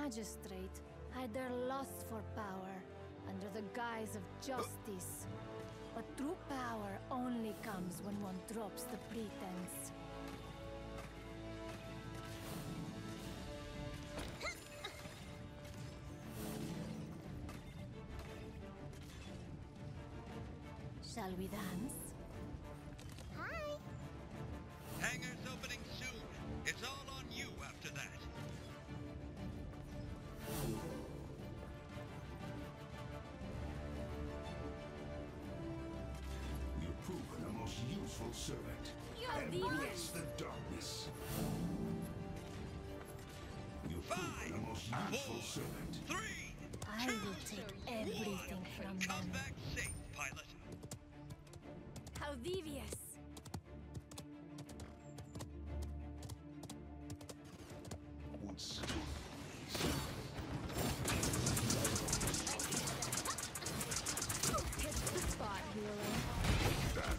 magistrate hide their lust for power under the guise of justice. But true power only comes when one drops the pretense. Shall we dance? Hi! Hangar's opening soon. It's all on you after that. You've proven a most useful servant. You're the best. The darkness. You've proven a most useful servant. 3, 2, I will take everything from you. Come back safe, pilot. Devious. Hit the spot, hero. That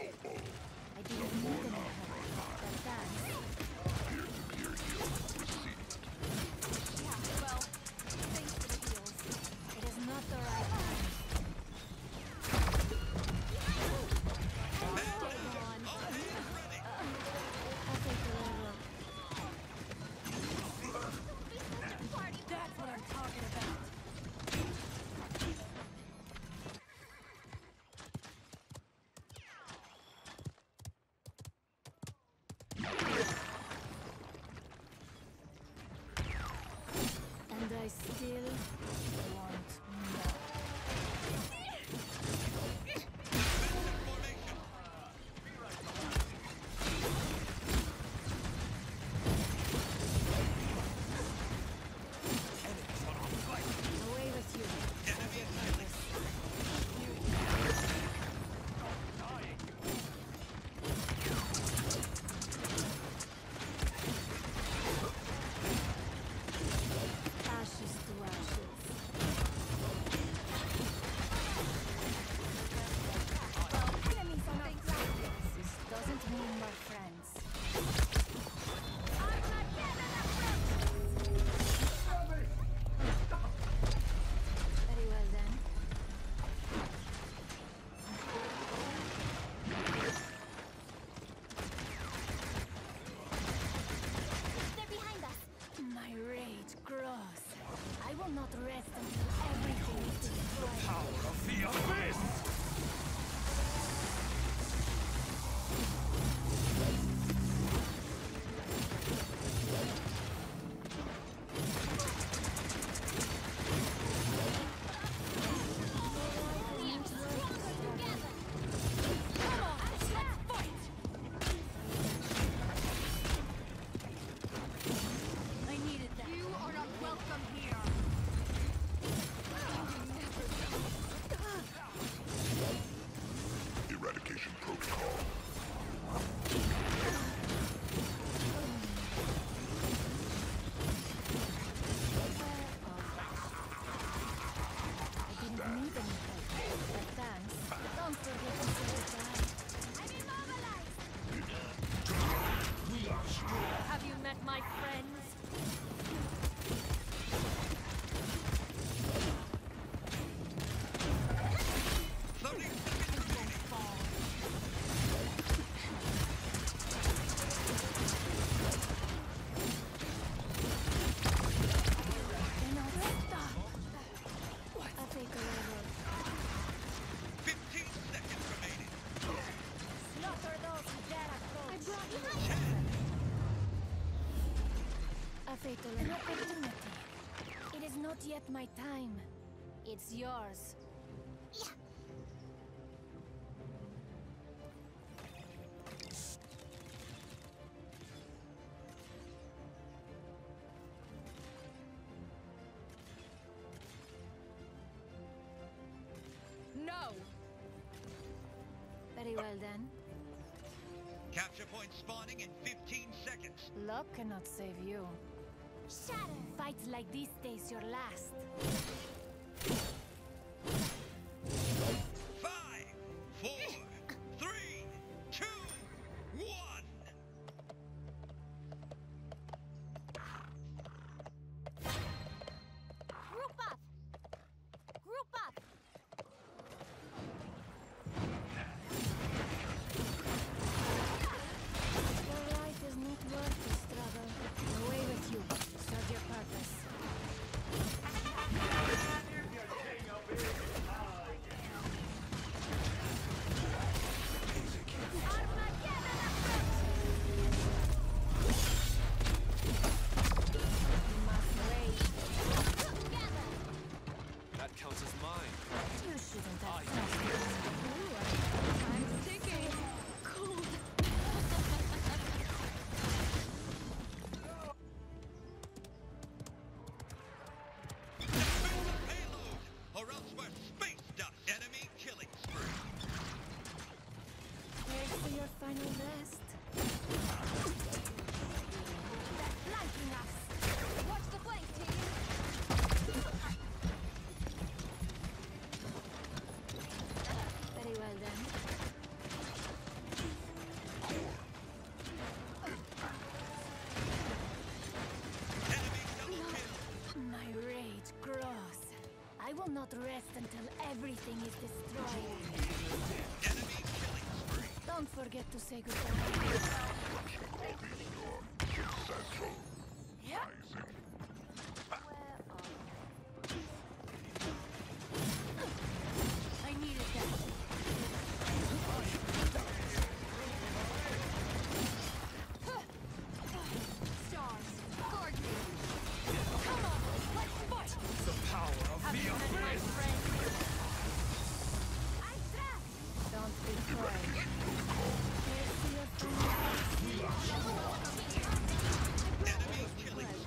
is mobile. I didn't need an effort. Peer-to-peer heal received. Yeah, well, thanks for the heals. It is not the right time. I still want more. Away with you. Enemy is It is not yet my time. It's yours. Yeah. No. Very well then. Capture point spawning in 15 seconds. Luck cannot save you. Shatter! Fights like this stays your last. 5, 4, 3, 2, 1! not rest until everything is destroyed. Enemy killing spree. Don't forget to say goodbye. Central. Yeah. I needed that. Let's fight! The power of the abyss! I'm trapped! Don't be afraid. Enemy killing spree.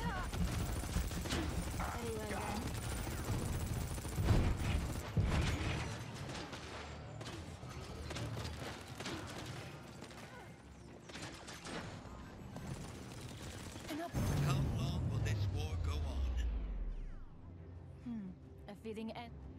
God. How long will this war go on? A fitting end.